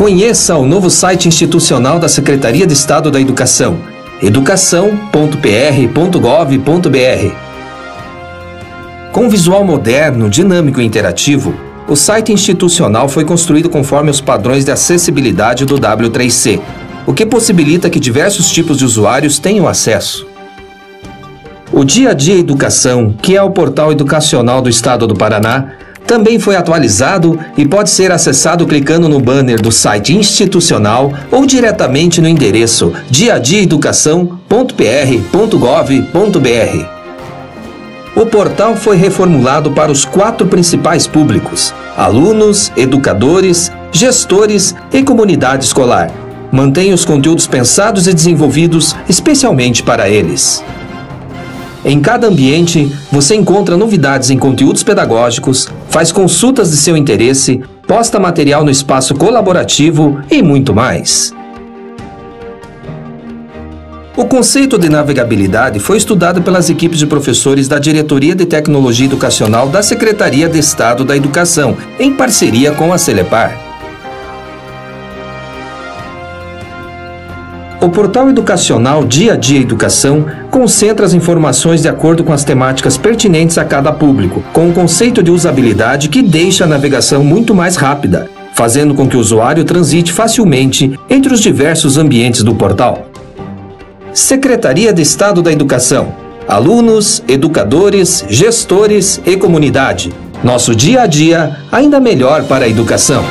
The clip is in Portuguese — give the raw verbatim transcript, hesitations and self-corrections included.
Conheça o novo site institucional da Secretaria de Estado da Educação, educação ponto p r ponto gov ponto b r. Com visual moderno, dinâmico e interativo, o site institucional foi construído conforme os padrões de acessibilidade do W três C, o que possibilita que diversos tipos de usuários tenham acesso. O Dia a Dia Educação, que é o portal educacional do Estado do Paraná, também foi atualizado e pode ser acessado clicando no banner do site institucional ou diretamente no endereço dia a dia educação ponto p r ponto gov ponto b r. O portal foi reformulado para os quatro principais públicos: alunos, educadores, gestores e comunidade escolar. Mantém os conteúdos pensados e desenvolvidos especialmente para eles. Em cada ambiente, você encontra novidades em conteúdos pedagógicos, faz consultas de seu interesse, posta material no espaço colaborativo e muito mais. O conceito de navegabilidade foi estudado pelas equipes de professores da Diretoria de Tecnologia Educacional da Secretaria de Estado da Educação, em parceria com a Celepar. O portal educacional Dia a Dia Educação concentra as informações de acordo com as temáticas pertinentes a cada público, com um conceito de usabilidade que deixa a navegação muito mais rápida, fazendo com que o usuário transite facilmente entre os diversos ambientes do portal. Secretaria de Estado da Educação, alunos, educadores, gestores e comunidade. Nosso dia a dia ainda melhor para a educação.